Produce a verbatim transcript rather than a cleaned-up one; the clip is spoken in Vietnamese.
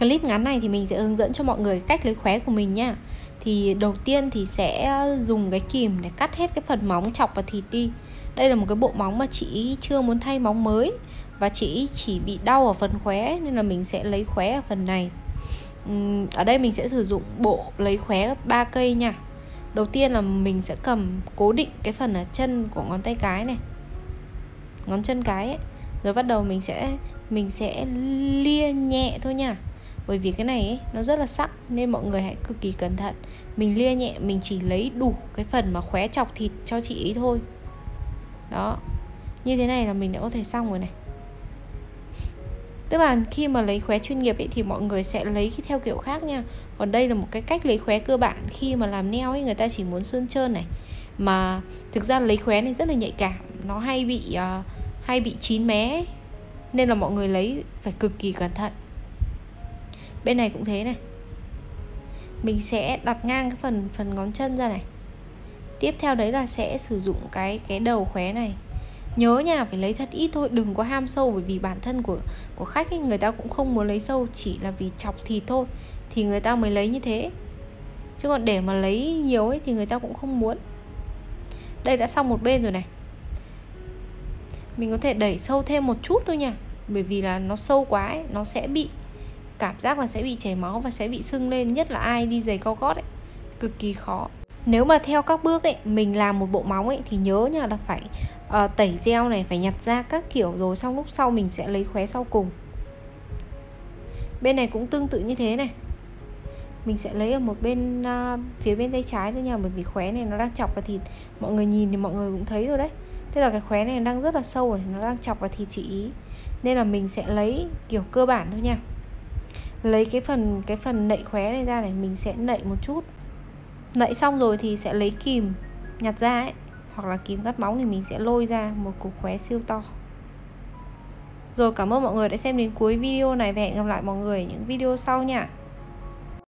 clip ngắn này thì mình sẽ hướng dẫn cho mọi người cách lấy khóe của mình nhá. Thì đầu tiên thì sẽ dùng cái kìm để cắt hết cái phần móng chọc vào thịt đi. Đây là một cái bộ móng mà chị chưa muốn thay móng mới, và chị chỉ bị đau ở phần khóe, nên là mình sẽ lấy khóe ở phần này. Ở đây mình sẽ sử dụng bộ lấy khóe ba cây nha. Đầu tiên là mình sẽ cầm cố định cái phần ở chân của ngón tay cái này, ngón chân cái ấy. Rồi bắt đầu mình sẽ mình sẽ lia nhẹ thôi nha. Bởi vì cái này ấy, nó rất là sắc nên mọi người hãy cực kỳ cẩn thận. Mình lia nhẹ, mình chỉ lấy đủ cái phần mà khóe chọc thịt cho chị ý thôi. Đó, như thế này là mình đã có thể xong rồi này. Tức là khi mà lấy khóe chuyên nghiệp ấy, thì mọi người sẽ lấy theo kiểu khác nha. Còn đây là một cái cách lấy khóe cơ bản. Khi mà làm nail ấy, người ta chỉ muốn sơn trơn này. Mà thực ra lấy khóe này rất là nhạy cảm, nó hay bị uh, hay bị chín mé ấy. Nên là mọi người lấy phải cực kỳ cẩn thận. Bên này cũng thế này. Mình sẽ đặt ngang cái phần phần ngón chân ra này. Tiếp theo đấy là sẽ sử dụng cái cái đầu khóe này. Nhớ nha, phải lấy thật ít thôi, đừng có ham sâu, bởi vì bản thân của của khách ấy, người ta cũng không muốn lấy sâu, chỉ là vì chọc thịt thôi thì người ta mới lấy như thế. Chứ còn để mà lấy nhiều ấy thì người ta cũng không muốn. Đây đã xong một bên rồi này. Mình có thể đẩy sâu thêm một chút thôi nha, bởi vì là nó sâu quá ấy, nó sẽ bị cảm giác là sẽ bị chảy máu và sẽ bị sưng lên, nhất là ai đi giày cao gót ấy, cực kỳ khó. Nếu mà theo các bước ấy, mình làm một bộ móng ấy thì nhớ nha là phải uh, tẩy gel này, phải nhặt ra các kiểu, rồi xong lúc sau mình sẽ lấy khóe sau cùng. Bên này cũng tương tự như thế này. Mình sẽ lấy ở một bên uh, phía bên tay trái thôi nha, bởi vì khóe này nó đang chọc vào thịt. Mọi người nhìn thì mọi người cũng thấy rồi đấy. Tức là cái khóe này đang rất là sâu rồi, nó đang chọc vào thịt chị ý. Nên là mình sẽ lấy kiểu cơ bản thôi nha. Lấy cái phần cái phần nậy khóe này ra này, mình sẽ nậy một chút. Nậy xong rồi thì sẽ lấy kìm nhặt ra ấy, hoặc là kìm cắt móng thì mình sẽ lôi ra một cục khóe siêu to. Rồi, cảm ơn mọi người đã xem đến cuối video này và hẹn gặp lại mọi người ở những video sau nha.